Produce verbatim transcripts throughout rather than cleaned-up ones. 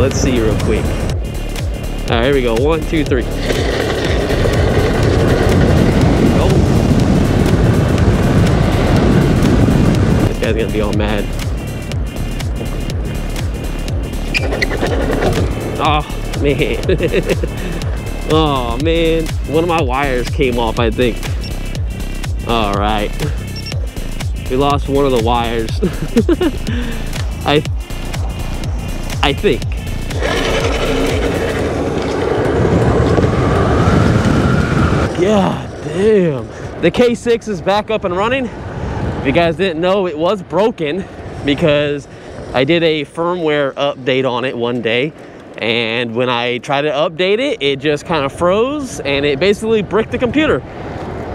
Well, let's see real quick. All right, here we go. One, two, three. Oh. This guy's gonna be all mad. Oh, man. Oh, man. One of my wires came off, I think. All right. We lost one of the wires. I, I think. God damn. The K six is back up and running. If you guys didn't know, it was broken because I did a firmware update on it one day. And when I tried to update it, it just kind of froze and it basically bricked the computer.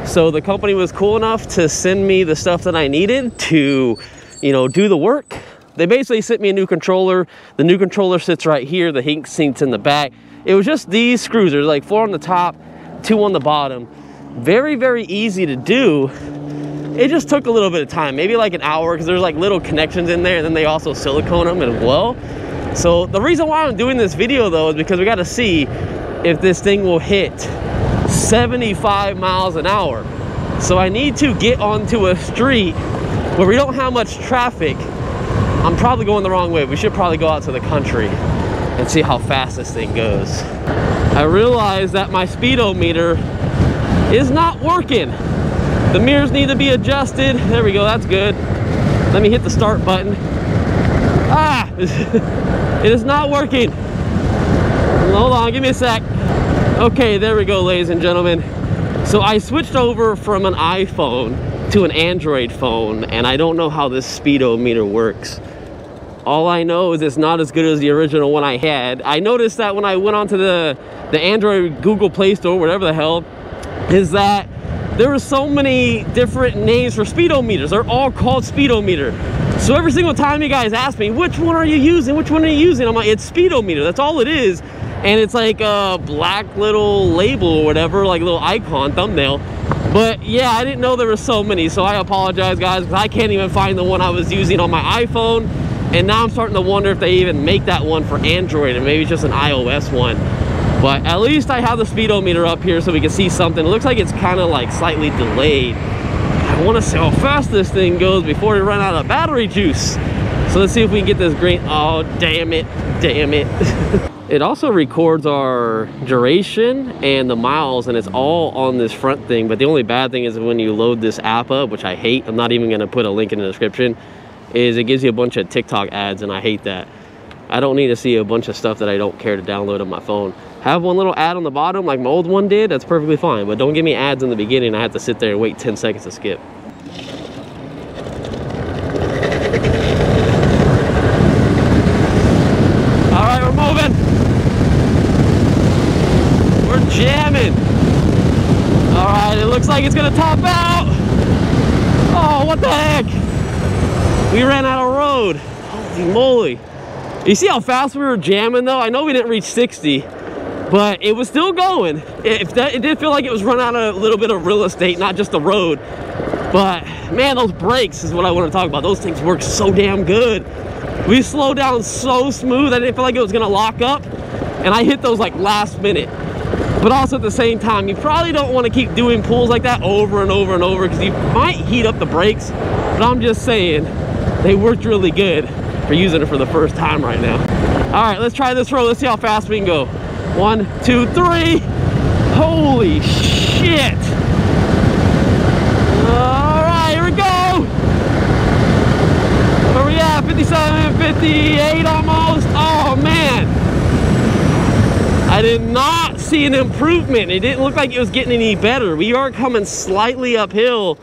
So the company was cool enough to send me the stuff that I needed to, you know, do the work. They basically sent me a new controller. The new controller sits right here. The heat sink's in the back. It was just these screws. There's like four on the top, two on the bottom. Very, very easy to do. It just took a little bit of time, maybe like an hour, because there's like little connections in there, and then they also silicone them as well. So the reason why I'm doing this video though is because we got to see if this thing will hit seventy-five miles an hour. So I need to get onto a street where we don't have much traffic. I'm probably going the wrong way. We should probably go out to the country and see how fast this thing goes. I realized that my speedometer is not working. The mirrors need to be adjusted. There we go, that's good. Let me hit the start button. Ah, it is not working. Hold on, give me a sec. Okay, there we go, ladies and gentlemen. So I switched over from an iPhone to an Android phone, and I don't know how this speedometer works. All I know is it's not as good as the original one I had. I noticed that when I went onto the, the Android Google Play Store, whatever the hell, is that there were so many different names for speedometers. They're all called speedometer. So every single time you guys ask me, which one are you using? Which one are you using? I'm like, it's speedometer. That's all it is. And it's like a black little label or whatever, like a little icon, thumbnail. But yeah, I didn't know there were so many. So I apologize, guys, because I can't even find the one I was using on my iPhone. And now I'm starting to wonder if they even make that one for Android, and maybe just an iOS one. But at least I have the speedometer up here so we can see something. It looks like it's kind of like slightly delayed. I want to see how fast this thing goes before we run out of battery juice. So let's see if we can get this green. Oh, damn it. Damn it. It also records our duration and the miles, and it's all on this front thing. But the only bad thing is when you load this app up, which I hate, I'm not even going to put a link in the description, is it gives you a bunch of TikTok ads, and I hate that. I don't need to see a bunch of stuff that I don't care to download on my phone. Have one little ad on the bottom like my old one did, that's perfectly fine, but don't give me ads in the beginning. I have to sit there and wait ten seconds to skip. All right, we're moving. We're jamming. All right, it looks like it's gonna top out. Oh, what the heck? We ran out of road. Holy moly. You see how fast we were jamming though? I know we didn't reach sixty. But it was still going. It, that, it did feel like it was run out of a little bit of real estate, not just the road. But man, those brakes is what I want to talk about. Those things work so damn good. We slowed down so smooth. I didn't feel like it was going to lock up. And I hit those like last minute. But also at the same time, you probably don't want to keep doing pulls like that over and over and over, because you might heat up the brakes. But I'm just saying, they worked really good for using it for the first time right now. All right, let's try this road. Let's see how fast we can go. One, two, three. Holy shit. All right, here we go. Where we at? fifty-seven, fifty-eight almost. Oh, man. I did not see an improvement. It didn't look like it was getting any better. We are coming slightly uphill,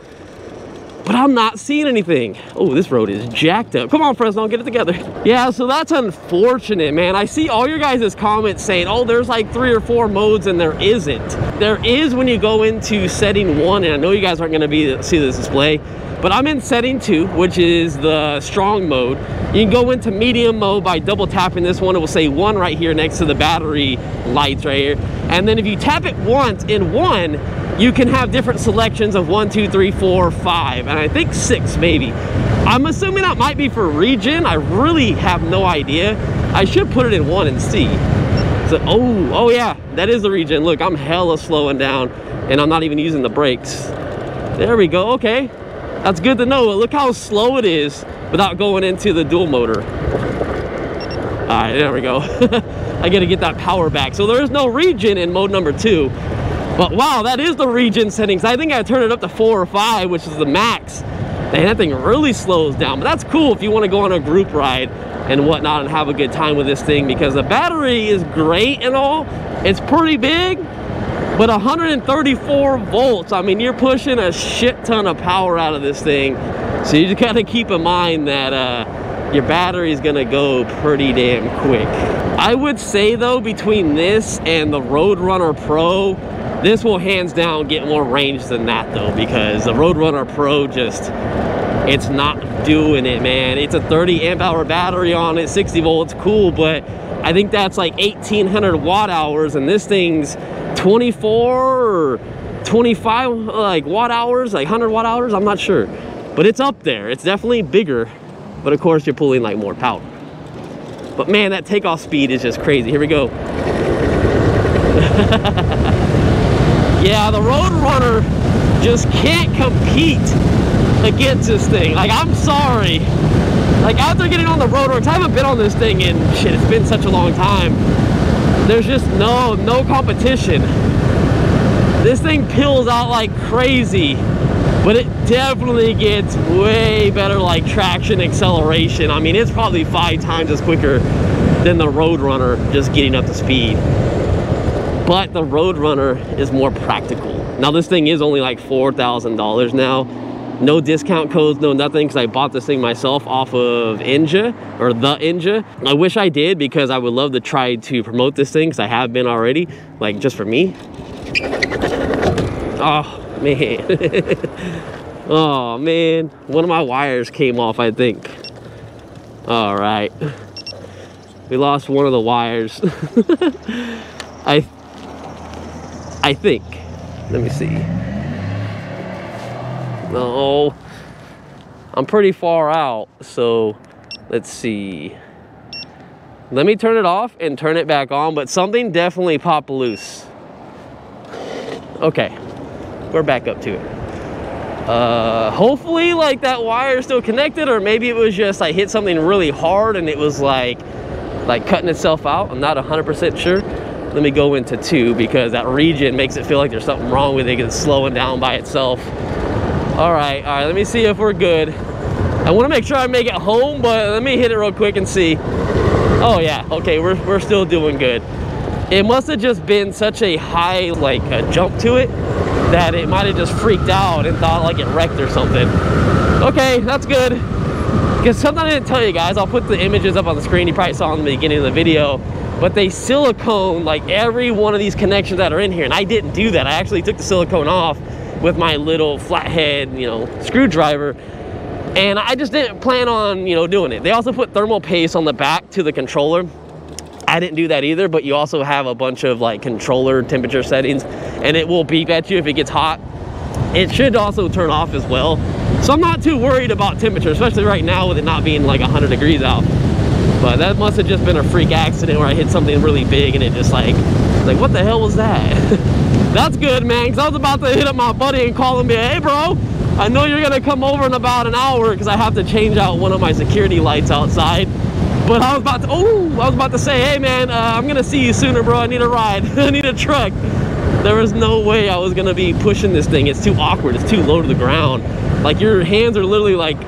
but I'm not seeing anything. Oh, this road is jacked up. Come on, Fresno, get it together. Yeah, so that's unfortunate, man. I see all your guys' comments saying, oh, there's like three or four modes, and there isn't. There is when you go into setting one, and I know you guys aren't gonna be see this display, but I'm in setting two, which is the strong mode. You can go into medium mode by double tapping this one. It will say one right here next to the battery lights right here. And then if you tap it once in one, you can have different selections of one, two, three, four, five, and I think six maybe. I'm assuming that might be for region. I really have no idea. I should put it in one and see. So, oh, oh yeah, that is the region. Look, I'm hella slowing down and I'm not even using the brakes. There we go, okay. That's good to know. Look how slow it is without going into the dual motor. All right, there we go. I gotta get that power back. So there is no region in mode number two. But wow, that is the region settings. I think I turned it up to four or five, which is the max. And that thing really slows down. But that's cool if you want to go on a group ride and whatnot and have a good time with this thing, because the battery is great and all. It's pretty big, but one hundred thirty-four volts. I mean, you're pushing a shit ton of power out of this thing. So you just got to keep in mind that uh, your battery is going to go pretty damn quick. I would say, though, between this and the Roadrunner Pro, this will hands down get more range than that, though, because the Roadrunner Pro just, it's not doing it, man. It's a thirty amp hour battery on it, sixty volts, cool, but I think that's like eighteen hundred watt hours, and this thing's twenty-four or twenty-five like watt hours, like one hundred watt hours, I'm not sure. But it's up there, it's definitely bigger, but of course you're pulling like more power. But man, that takeoff speed is just crazy. Here we go. Yeah, the Roadrunner just can't compete against this thing. Like, I'm sorry. Like, after getting on the Roadrunner, I haven't been on this thing in, shit, it's been such a long time. There's just no, no competition. This thing peels out like crazy, but it definitely gets way better, like, traction, acceleration. I mean, it's probably five times as quicker than the Roadrunner just getting up to speed. But the Roadrunner is more practical. Now, this thing is only like four thousand dollars now. No discount codes, no nothing, because I bought this thing myself off of Ninja, or the Ninja. I wish I did, because I would love to try to promote this thing, because I have been already, like just for me. Oh, man. Oh, man. One of my wires came off, I think. All right. We lost one of the wires. I... I think. Let me see. No, I'm pretty far out, so let's see. Let me turn it off and turn it back on, but something definitely popped loose. Okay, we're back up to it. Uh, hopefully, like, that wire is still connected, or maybe it was just I like, hit something really hard and it was like, like cutting itself out. I'm not one hundred percent sure. Let me go into two, because that region makes it feel like there's something wrong with it, because it's slowing down by itself. All right, all right, let me see if we're good. I want to make sure I make it home, but let me hit it real quick and see. Oh yeah, okay, we're, we're still doing good. It must have just been such a high, like, a jump to it, that it might have just freaked out and thought like it wrecked or something. Okay, that's good. Because something I didn't tell you guys, I'll put the images up on the screen, you probably saw in the beginning of the video, but they silicone like every one of these connections that are in here. And I didn't do that. I actually took the silicone off with my little flathead, you know, screwdriver. And I just didn't plan on, you know, doing it. They also put thermal paste on the back to the controller. I didn't do that either, but you also have a bunch of like controller temperature settings, and it will beep at you if it gets hot. It should also turn off as well. So I'm not too worried about temperature, especially right now with it not being like one hundred degrees out. But that must have just been a freak accident where I hit something really big and it just like, like what the hell was that? That's good, man, because I was about to hit up my buddy and call him, be like, hey, bro, I know you're going to come over in about an hour because I have to change out one of my security lights outside. But I was about to, oh, I was about to say, hey, man, uh, I'm going to see you sooner, bro. I need a ride. I need a truck. There was no way I was going to be pushing this thing. It's too awkward. It's too low to the ground. Like, your hands are literally like,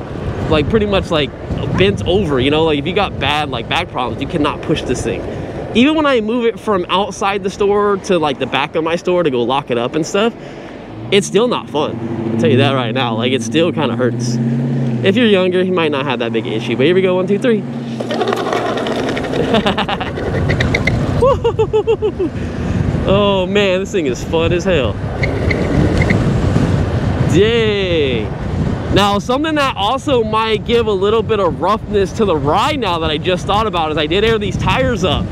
like pretty much like bent over, you know, like if you got bad like back problems, you cannot push this thing. Even when I move it from outside the store to like the back of my store to go lock it up and stuff, it's still not fun. I'll tell you that right now. Like, it still kind of hurts. If you're younger, you might not have that big issue, but here we go. One, two, three. Oh man, this thing is fun as hell. Dang. Now, something that also might give a little bit of roughness to the ride now that I just thought about is I did air these tires up.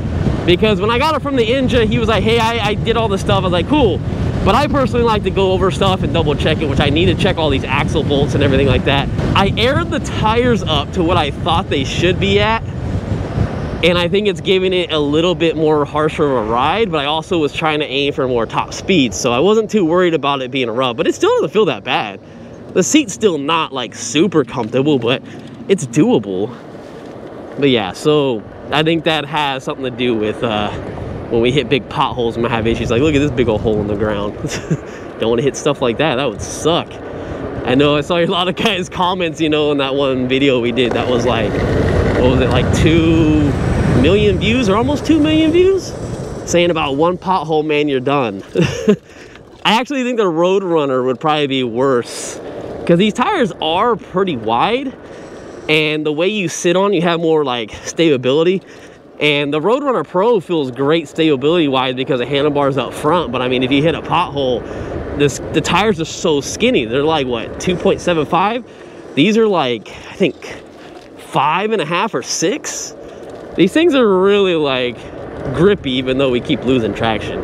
Because when I got it from the Ninja, he was like, hey, I, I did all this stuff. I was like, cool. But I personally like to go over stuff and double check it, which I need to check all these axle bolts and everything like that. I aired the tires up to what I thought they should be at. and I think it's giving it a little bit more harsher of a ride, but I also was trying to aim for more top speed, so I wasn't too worried about it being a rub, but it still doesn't feel that bad. The seat's still not like super comfortable, but it's doable. But yeah, so I think that has something to do with uh, when we hit big potholes, we might have issues. Like, look at this big old hole in the ground. Don't want to hit stuff like that. That would suck. I know I saw a lot of guys' comments, you know, in that one video we did that was like, what was it, like two million views or almost two million views? Saying about one pothole, man, you're done. I actually think the Roadrunner would probably be worse because these tires are pretty wide and the way you sit on, you have more like stability. And the Roadrunner Pro feels great stability wise because the handlebars up front, but I mean, if you hit a pothole, this, the tires are so skinny. They're like, what, two point seven five? These are like, I think, five and a half or six. These things are really like grippy, even though we keep losing traction.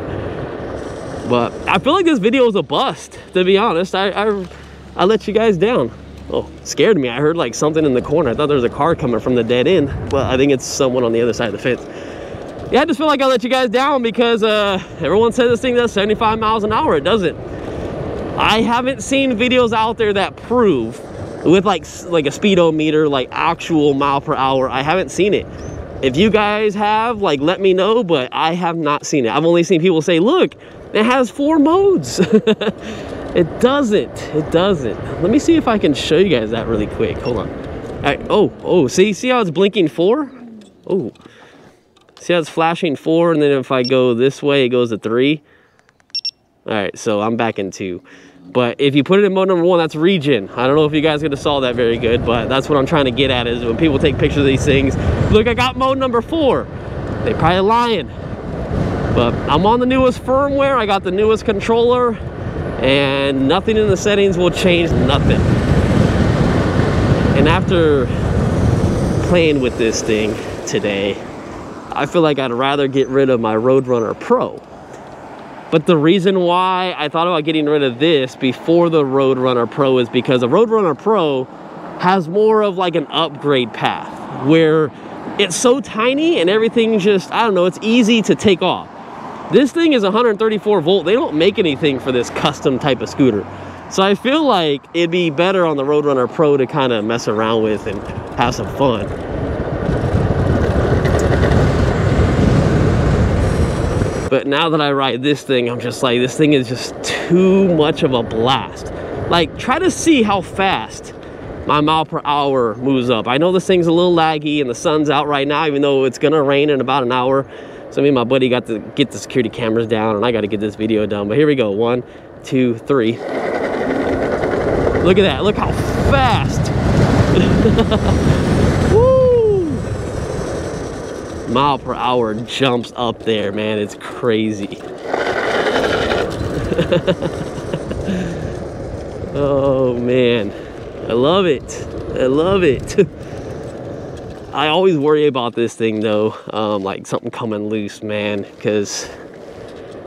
But I feel like this video is a bust, to be honest. I, I, I let you guys down. Oh, scared me. I heard like something in the corner. I thought there was a car coming from the dead end. Well, I think it's someone on the other side of the fence. Yeah, I just feel like I let you guys down because uh, everyone says this thing does seventy-five miles an hour. It doesn't. I haven't seen videos out there that prove with like, like a speedometer, like actual mile per hour. I haven't seen it. If you guys have, like, let me know, but I have not seen it. I've only seen people say, look, it has four modes. It doesn't. It doesn't. Let me see if I can show you guys that really quick. Hold on. All right. Oh, oh, see, see how it's blinking four? Oh, see how it's flashing four? And then if I go this way, it goes to three. All right. So I'm back in two. But if you put it in mode number one, that's region. I don't know if you guys could have saw that very good, but that's what I'm trying to get at is when people take pictures of these things, look, I got mode number four. They probably lying. But I'm on the newest firmware. I got the newest controller and nothing in the settings will change nothing. And after playing with this thing today, I feel like I'd rather get rid of my Roadrunner Pro. But the reason why I thought about getting rid of this before the Roadrunner Pro is because the Roadrunner Pro has more of like an upgrade path where it's so tiny and everything just, I don't know, it's easy to take off. This thing is one hundred thirty-four volt. They don't make anything for this custom type of scooter. So I feel like it'd be better on the Roadrunner Pro to kind of mess around with and have some fun. But now that I ride this thing, I'm just like, this thing is just too much of a blast. Like, try to see how fast my mile per hour moves up. I know this thing's a little laggy and the sun's out right now, even though it's gonna rain in about an hour. So me and my buddy got to get the security cameras down and I gotta get this video done. But here we go, one, two, three. Look at that, look how fast. Woo! Mile per hour jumps up there, man. It's crazy. Oh man, I love it. I love it. I always worry about this thing though, um, like something coming loose, man, because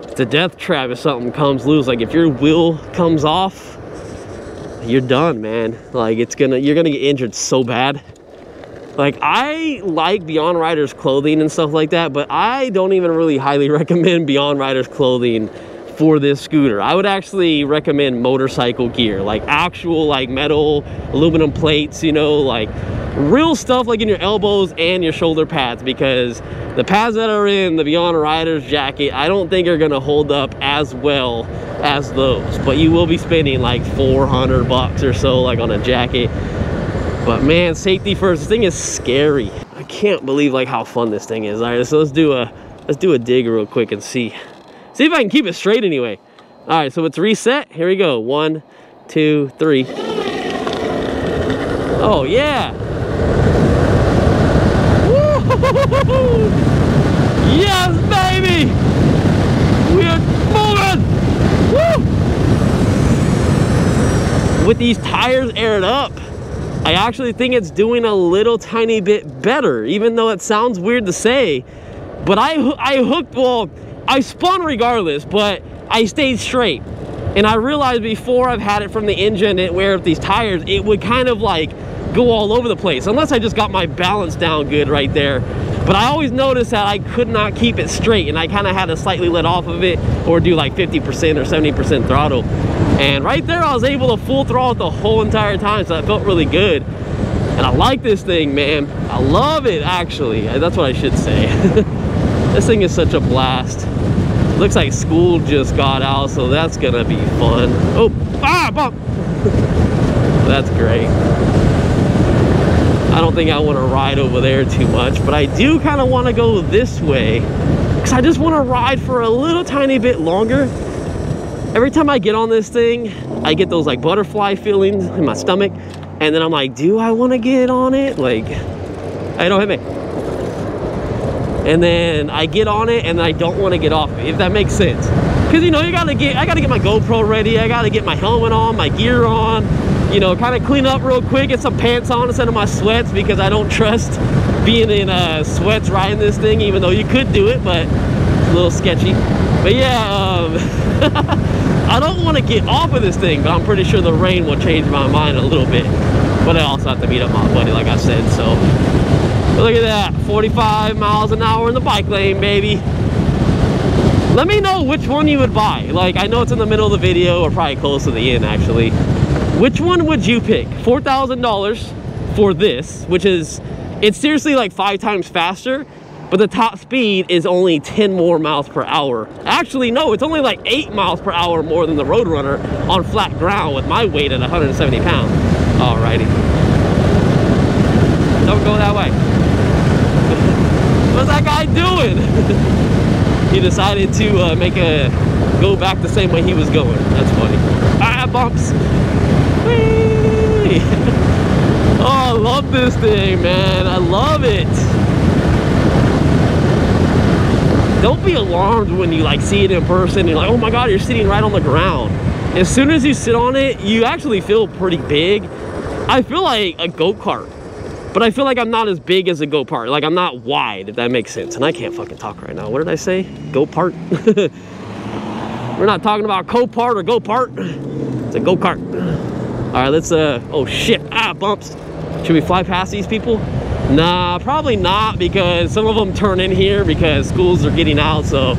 it's a death trap if something comes loose. Like if your wheel comes off, you're done, man. Like it's gonna, you're gonna get injured so bad. Like, I like Beyond Riders clothing and stuff like that, but I don't even really highly recommend Beyond Riders clothing for this scooter. I would actually recommend motorcycle gear, like actual like metal, aluminum plates, you know, like real stuff like in your elbows and your shoulder pads, because the pads that are in the Beyond Riders jacket, I don't think are gonna hold up as well as those, but you will be spending like four hundred bucks or so like on a jacket. But man, safety first. This thing is scary. I can't believe like how fun this thing is. All right, so let's do a let's do a dig real quick and see see if I can keep it straight anyway. All right, so it's reset. Here we go. One, two, three. Oh yeah! Woo-hoo-hoo-hoo-hoo! Yes, baby! We are moving. Woo! With these tires aired up, I actually think it's doing a little tiny bit better, even though it sounds weird to say, but I, I hooked, well, I spun regardless, but I stayed straight. And I realized before I've had it from the engine and wear up these tires, it would kind of like go all over the place, unless I just got my balance down good right there. But I always noticed that I could not keep it straight, and I kind of had to slightly let off of it or do like fifty percent or seventy percent throttle. And right there, I was able to full throttle the whole entire time, so that felt really good. And I like this thing, man. I love it, actually. That's what I should say. This thing is such a blast. Looks like school just got out, so that's gonna be fun. Oh, ah, bump! That's great. I don't think I want to ride over there too much, but I do kind of want to go this way because I just want to ride for a little tiny bit longer. Every time I get on this thing, I get those like butterfly feelings in my stomach, and then I'm like, do I want to get on it? Like, I don't hit me. And then I get on it and I don't want to get off it, if that makes sense. Because, you know, you gotta get, I gotta get my GoPro ready, I gotta get my helmet on, my gear on, you know, kind of clean up real quick, get some pants on instead of my sweats, because I don't trust being in uh, sweats riding this thing, even though you could do it, but it's a little sketchy. But yeah, um, I don't want to get off of this thing, but I'm pretty sure the rain will change my mind a little bit. But I also have to meet up my buddy, like I said, so. But look at that, forty-five miles an hour in the bike lane, baby. Let me know which one you would buy. Like, I know it's in the middle of the video, or probably close to the end, actually. Which one would you pick? four thousand dollars for this, which is, it's seriously like five times faster, but the top speed is only ten more miles per hour. Actually, no, it's only like eight miles per hour more than the Roadrunner on flat ground with my weight at one hundred seventy pounds. Alrighty. Don't go that way. What's that guy doing? He decided to uh, make a go back the same way he was going. That's funny. Ah, bumps. Whee! Oh, I love this thing, man. I love it. Don't be alarmed when you like see it in person. You're like, oh my God, you're sitting right on the ground. As soon as you sit on it, you actually feel pretty big. I feel like a go-kart. But I feel like I'm not as big as a go-kart. Like, I'm not wide, if that makes sense. And I can't fucking talk right now. What did I say? Go-kart? We're not talking about co-part or go-part. It's a go-kart. All right, let's, uh, oh shit, ah, bumps. Should we fly past these people? Nah, probably not, because some of them turn in here because schools are getting out, so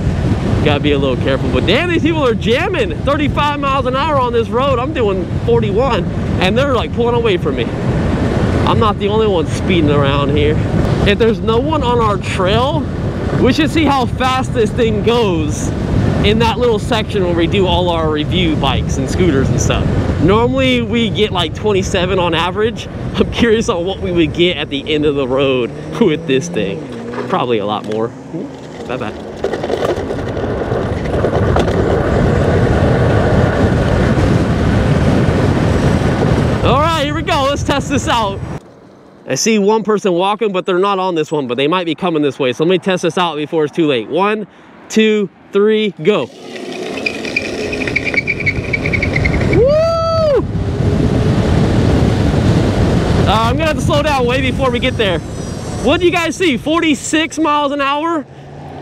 gotta be a little careful. But damn, these people are jamming. thirty-five miles an hour on this road. I'm doing forty-one, and they're like pulling away from me. I'm not the only one speeding around here. If there's no one on our trail, we should see how fast this thing goes in that little section where we do all our review bikes and scooters and stuff. Normally we get like twenty-seven on average. I'm curious on what we would get at the end of the road with this thing. Probably a lot more. Bye bye. All right, here we go, let's test this out. I see one person walking, but they're not on this one, but they might be coming this way. So let me test this out before it's too late. One, two, three, go. Woo! Uh, I'm gonna have to slow down way before we get there. What do you guys see? forty-six miles an hour?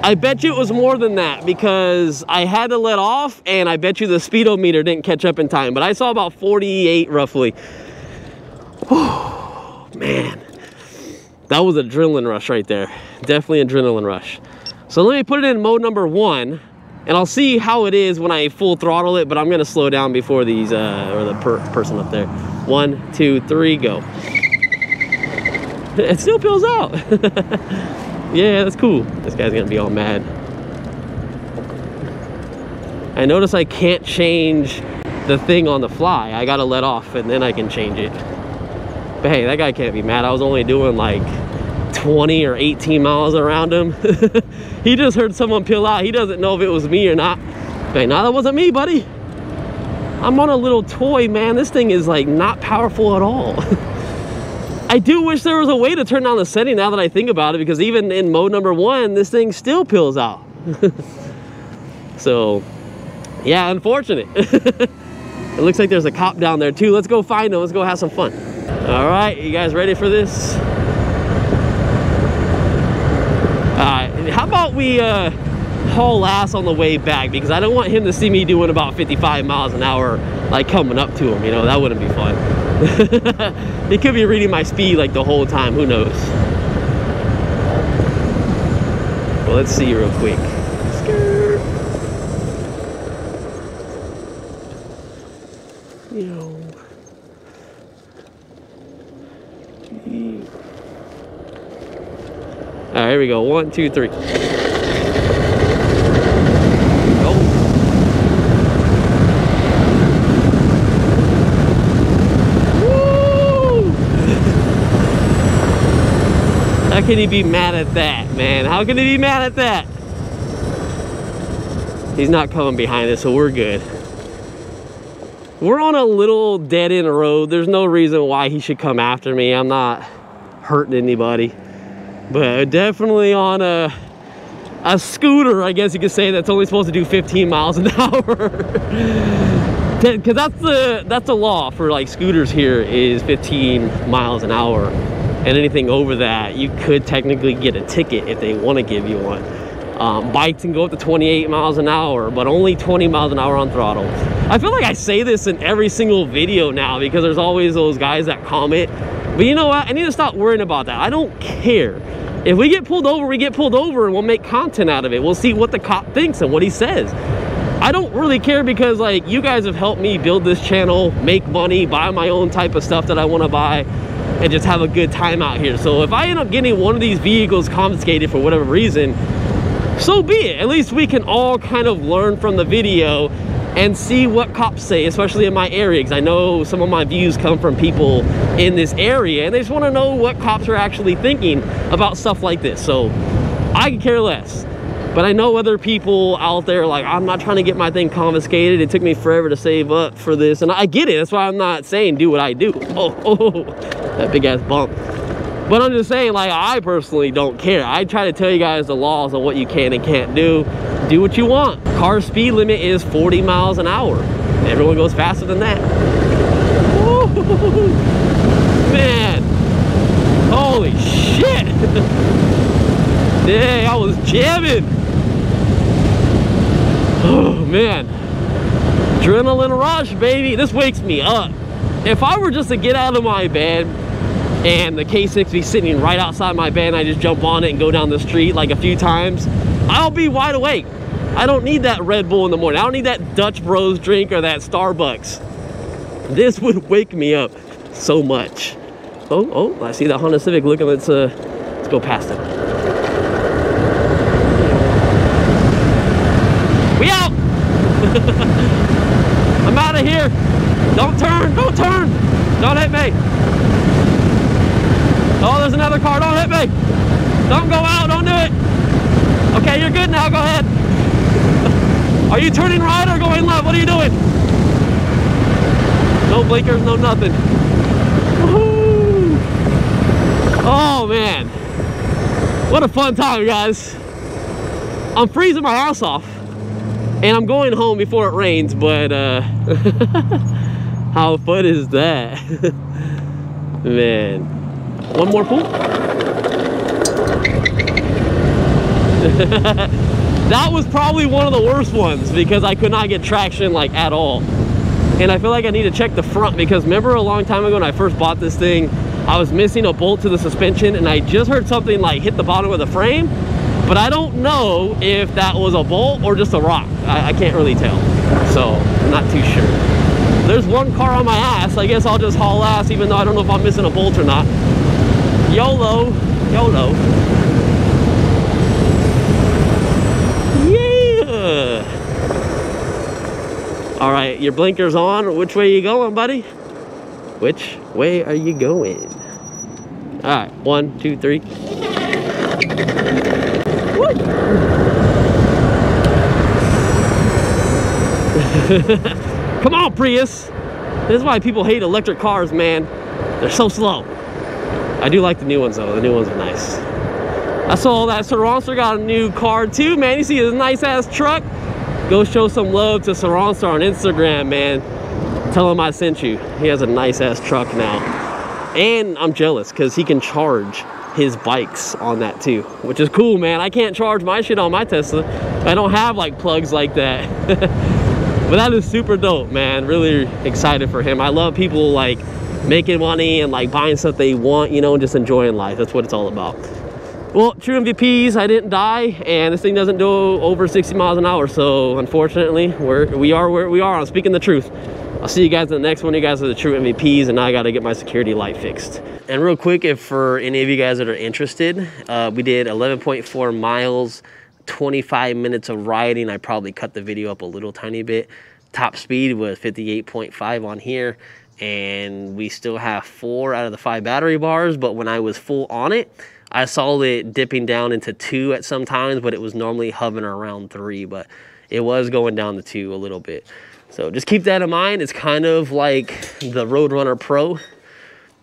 I bet you it was more than that because I had to let off, and I bet you the speedometer didn't catch up in time, but I saw about forty-eight roughly. Oh, man. That was an adrenaline rush right there. Definitely adrenaline rush. So let me put it in mode number one, and I'll see how it is when I full throttle it, but I'm gonna slow down before these, uh, or the per person up there. One, two, three, go. It still peels out. Yeah, that's cool. This guy's gonna be all mad. I notice I can't change the thing on the fly. I gotta let off and then I can change it. But hey, that guy can't be mad. I was only doing like twenty or eighteen miles around him. He just heard someone peel out. He doesn't know if it was me or not. Hey, no, that wasn't me, buddy. I'm on a little toy, man. This thing is like not powerful at all. I do wish there was a way to turn down the setting now that I think about it, because even in mode number one, this thing still peels out. So, yeah, unfortunate. It looks like there's a cop down there too. Let's go find him. Let's go have some fun. All right, you guys ready for this? All right, how about we uh, haul ass on the way back, because I don't want him to see me doing about fifty-five miles an hour, like coming up to him, you know, that wouldn't be fun. He could be reading my speed like the whole time, who knows. But let's see real quick. All right, here we go. One, two, three. How can he be mad at that, man? How can he be mad at that? He's not coming behind us, so we're good. We're on a little dead-end road. There's no reason why he should come after me. I'm not hurting anybody. But definitely on a, a scooter, I guess you could say, that's only supposed to do fifteen miles an hour. Because that's the, that's the law for, like, scooters here is fifteen miles an hour. And anything over that, you could technically get a ticket if they want to give you one. Um, bikes can go up to twenty-eight miles an hour, but only twenty miles an hour on throttle. I feel like I say this in every single video now because there's always those guys that comment. But you know what? I need to stop worrying about that. I don't care. If we get pulled over, we get pulled over, and we'll make content out of it. We'll see what the cop thinks and what he says. I don't really care because, like, you guys have helped me build this channel, make money, buy my own type of stuff that I want to buy, and just have a good time out here. So if I end up getting one of these vehicles confiscated for whatever reason, so be it. At least we can all kind of learn from the video and see what cops say, especially in my area, because I know some of my views come from people in this area, and they just want to know what cops are actually thinking about stuff like this. So I could care less. But I know other people out there like, I'm not trying to get my thing confiscated. It took me forever to save up for this. And I get it. That's why I'm not saying do what I do. Oh, oh, that big ass bump. But I'm just saying, like, I personally don't care. I try to tell you guys the laws on what you can and can't do. Do what you want. Car speed limit is forty miles an hour. Everyone goes faster than that. Ooh, man. Holy shit. Dang, I was jamming. Oh man, adrenaline rush, baby. This wakes me up. If I were just to get out of my bed and the K six be sitting right outside my bed and I just jump on it and go down the street like a few times, I'll be wide awake. I don't need that Red Bull in the morning. I don't need that Dutch Bros drink or that Starbucks. This would wake me up so much. Oh, oh, I see that Honda Civic looking. Let's, uh, let's go past it. We out! I'm out of here! Don't turn! Don't turn! Don't hit me! Oh, there's another car! Don't hit me! Don't go out! Don't do it! Okay, you're good now. Go ahead. Are you turning right or going left? What are you doing? No blinkers, no nothing. Woohoo! Oh, man. What a fun time, guys. I'm freezing my ass off. And I'm going home before it rains, but uh, how fun is that? Man, one more pool? That was probably one of the worst ones because I could not get traction like at all. And I feel like I need to check the front because remember a long time ago when I first bought this thing, I was missing a bolt to the suspension and I just heard something like hit the bottom of the frame. But I don't know if that was a bolt or just a rock. I, I can't really tell. So, I'm not too sure. There's one car on my ass. I guess I'll just haul ass even though I don't know if I'm missing a bolt or not. YOLO. YOLO. Yeah! Alright, your blinker's on. Which way are you going, buddy? Which way are you going? Alright, one, two, three. Come on, Prius. This is why people hate electric cars, man. They're so slow. I do like the new ones, though. The new ones are nice. I saw that Sir Ronster got a new car, too, man. You see his nice-ass truck? Go show some love to Sir Ronster on Instagram, man. Tell him I sent you. He has a nice-ass truck now. And I'm jealous because he can charge his bikes on that too, which is cool, man. I can't charge my shit on my Tesla. I don't have like plugs like that. But that is super dope, man. Really excited for him. I love people like making money and like buying stuff they want, you know, and just enjoying life. That's what it's all about. Well, true M V Ps, I didn't die, and this thing doesn't do over sixty miles an hour, so unfortunately, we're, we are where we are. I'm speaking the truth. I'll see you guys in the next one. You guys are the true M V Ps, and now I gotta get my security light fixed. And real quick, if for any of you guys that are interested, uh, we did eleven point four miles, twenty-five minutes of riding. I probably cut the video up a little tiny bit. Top speed was fifty-eight point five on here, and we still have four out of the five battery bars, but when I was full on it, I saw it dipping down into two at some times, but it was normally hovering around three, but it was going down to two a little bit. So just keep that in mind. It's kind of like the Roadrunner Pro.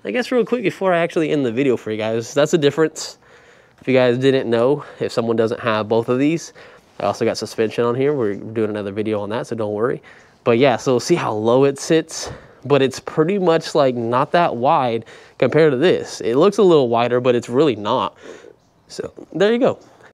I guess real quick before I actually end the video for you guys, that's the difference. If you guys didn't know, if someone doesn't have both of these, I also got suspension on here. We're doing another video on that, so don't worry. But yeah, so see how low it sits? But it's pretty much like not that wide compared to this. It looks a little wider, but it's really not. So there you go.